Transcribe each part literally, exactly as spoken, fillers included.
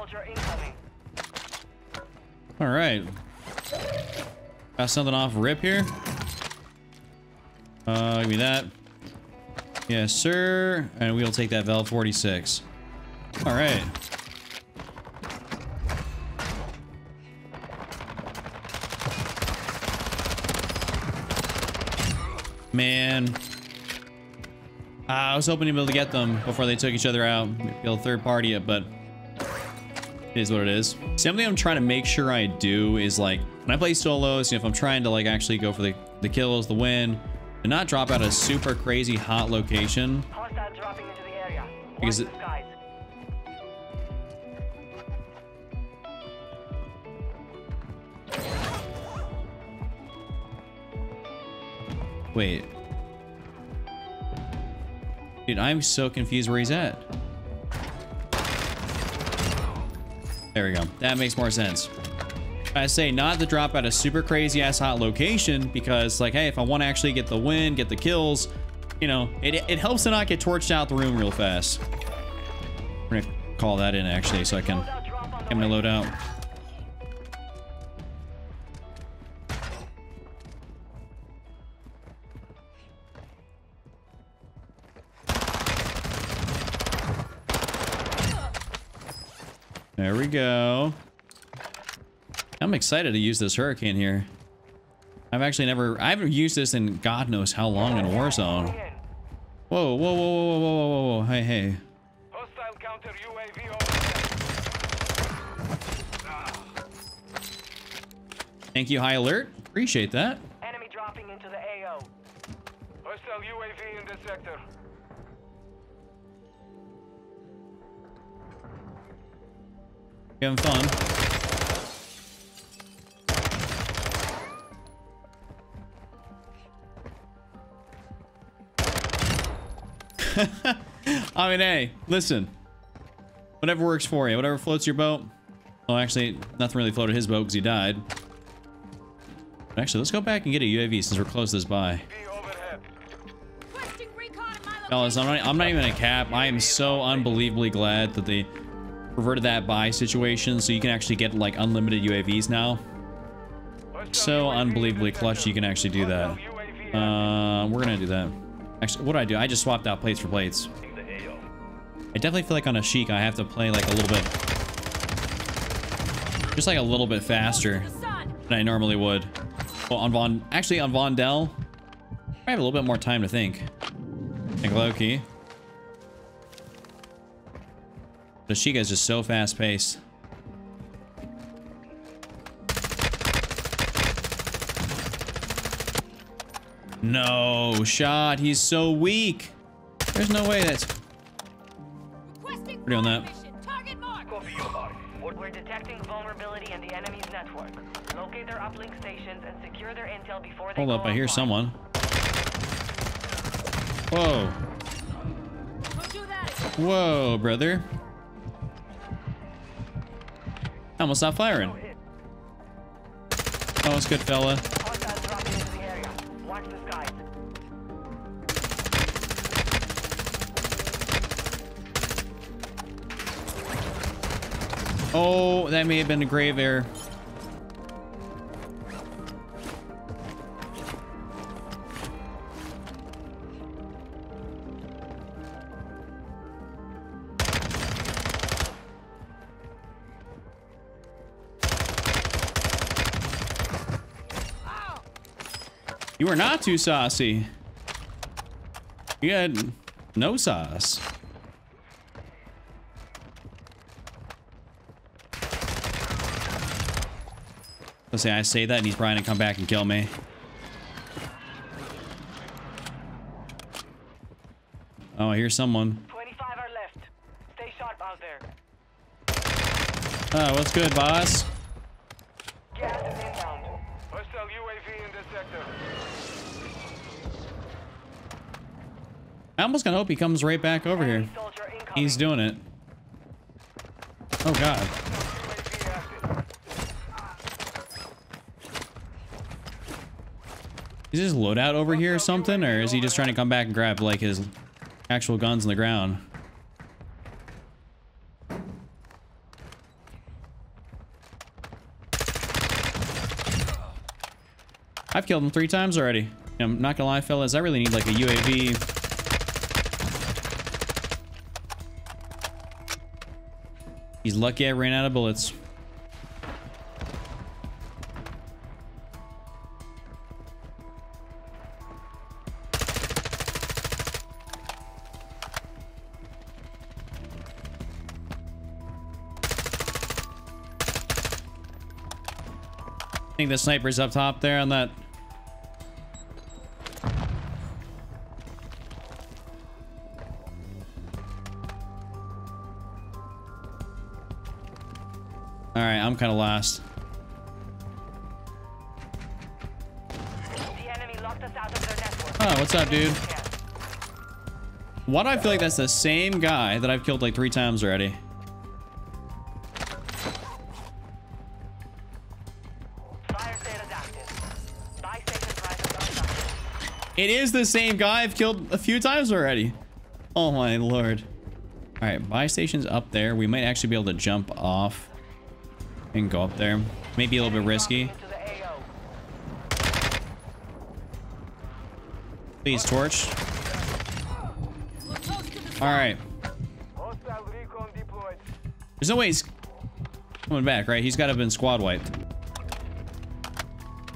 soldier incoming. All right. Got something off rip here. Uh, give me that. Yes, sir. And we'll take that V E L forty-six. All right. Man. Uh, I was hoping to be able to get them before they took each other out. Maybe a third party it, but it is what it is. Something I'm trying to make sure I do is, like, when I play solos, you know, if I'm trying to, like, actually go for the, the kills, the win, and not drop out a super crazy hot location. Hostile dropping into the area. Because it, wait. Dude, I'm so confused where he's at. There we go. That makes more sense. I say not to drop out a super crazy ass hot location because, like, hey, if I want to actually get the win, get the kills, you know, it, it helps to not get torched out the room real fast. We're gonna call that in actually so I can get my load out. There we go. I'm excited to use this Hurricane here. I've actually never, I haven't used this in God knows how long in Warzone. Whoa, whoa, whoa, whoa, whoa, whoa, whoa, whoa, hey, hey. Hostile counter U A V. Thank you, high alert. Appreciate that. Enemy dropping into the A O. Hostile U A V in the sector. Having fun. I mean, hey, listen. Whatever works for you, whatever floats your boat. Oh, actually, nothing really floated his boat because he died. But actually, let's go back and get a U A V since we're close this by. Fellas, I'm not, I'm not even a cap. I am so unbelievably glad that they reverted that buy situation so you can actually get, like, unlimited U A Vs now. So unbelievably clutch you can actually do that. Uh, we're gonna do that. Actually, what do I do? I just swapped out plates for plates. I definitely feel like on a Sheik I have to play, like, a little bit, just like a little bit faster than I normally would. Well, on Von, actually on Vondel, I have a little bit more time to think. Like, low key. The Sheik is just so fast paced. No shot. He's so weak. There's no way that's. Requesting we're doing that. Target mark. We're detecting vulnerability in the enemy's network. Locate their uplink stations and secure their intel before they. Hold up! I hear someone. Whoa. Don't do that. Whoa, brother. I almost stopped firing. Oh, it's good, fella. Watch the skies. Oh, that may have been a grave error. You are not too saucy. You had no sauce. Let's say I say that and he's trying to come back and kill me. Oh, I hear someone. twenty-five are left. Stay sharp out there. Oh, what's good, boss? Gas is inbound. Hostile U A V in this sector. I almost gonna hope he comes right back over here. He's doing it. Oh god. Is his loadout over here or something, or is he just trying to come back and grab, like, his actual guns on the ground? I've killed him three times already. I'm not gonna lie, fellas, I really need like a U A V. He's lucky I ran out of bullets. I think the sniper's up top there on that. All right, I'm kind of lost. The enemy locked us out of their network. Oh, what's up, dude? Why do I feel like that's the same guy that I've killed like three times already? It is the same guy I've killed a few times already. Oh my lord. All right, buy station's up there. We might actually be able to jump off and go up there. Maybe a little bit risky. Please, torch. All right. There's no way he's coming back, right? He's got to have been squad wiped.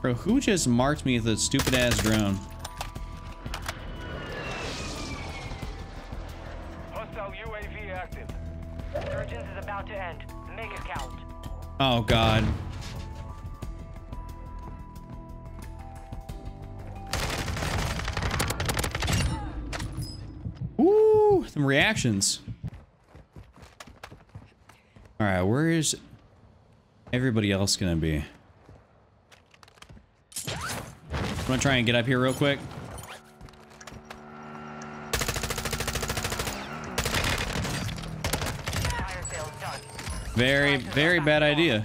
Bro, who just marked me with a stupid ass drone? Hostile U A V active. Urgence is about to end. Make it count. Oh, God. Woo! Some reactions. All right, where is everybody else going to be? I'm going to try and get up here real quick. Very, very bad idea.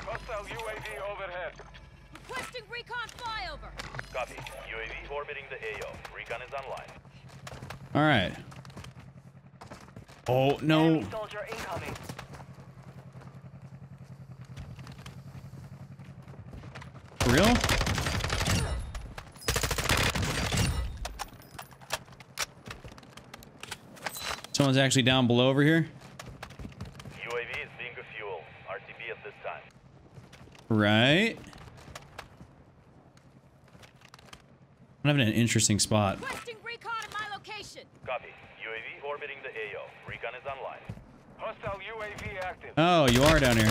Hostile U A V overhead. Requesting recon flyover. Copy. U A V orbiting the A O. Recon is online. All right. Oh, no. Soldier incoming. For real? Someone's actually down below over here. U A V is being refueled. R T B at this time. Right. I'm having an interesting spot. Requesting recon at my location. Copy. U A V orbiting the A O. Recon is online. Hostile U A V active. Oh, you are down here.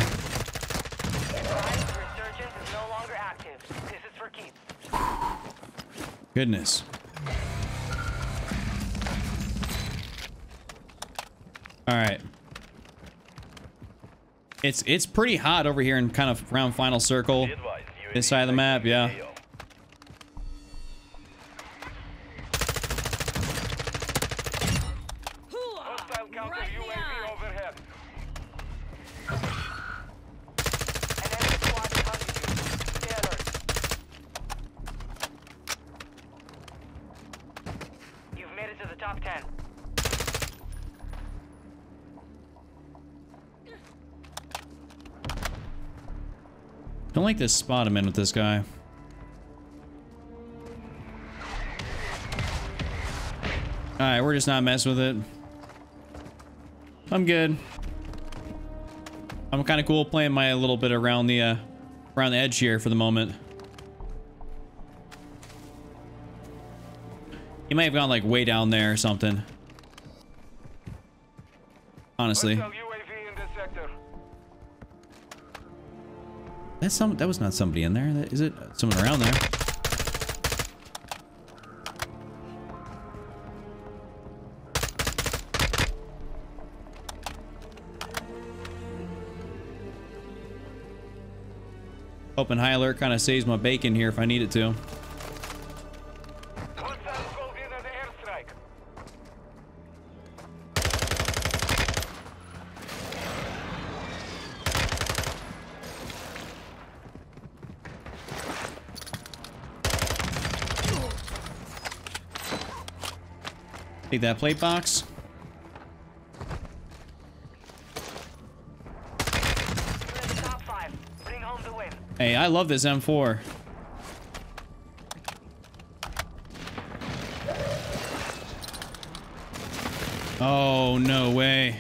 Resurgence is no longer active. This is for keeps. Goodness. All right. It's it's pretty hot over here in kind of round final circle. This side of the map, yeah. You've made it to the top ten. Don't like this spot I'm in with this guy. Alright, we're just not messing with it. I'm good. I'm kind of cool playing my little bit around the uh, around the edge here for the moment. He might have gone like way down there or something. Honestly. That's some, that was not somebody in there. That, is it? Someone around there. Open high alert kind of saves my bacon here if I need it to. Take that plate box. Top five. Hey, I love this M four. Oh, no way.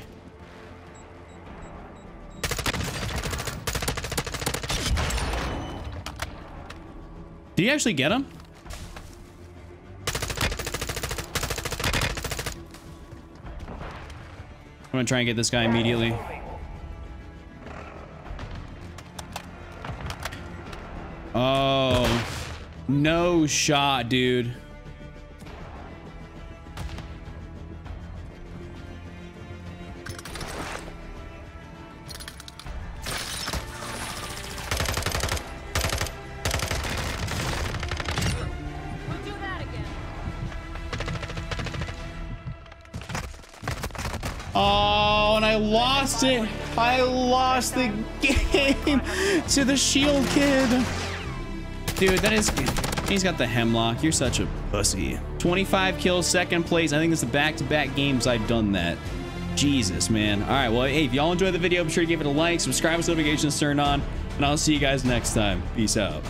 Did he actually get him? I'm gonna try and get this guy immediately. Oh, no shot, dude. It. I lost the game to the shield kid. Dude, that is... He's got the Hemlock. You're such a pussy. twenty-five kills, second place. I think it's the back-to-back games I've done that. Jesus, man. All right, well, hey, if y'all enjoyed the video, be sure to give it a like, subscribe with notifications turned on, and I'll see you guys next time. Peace out.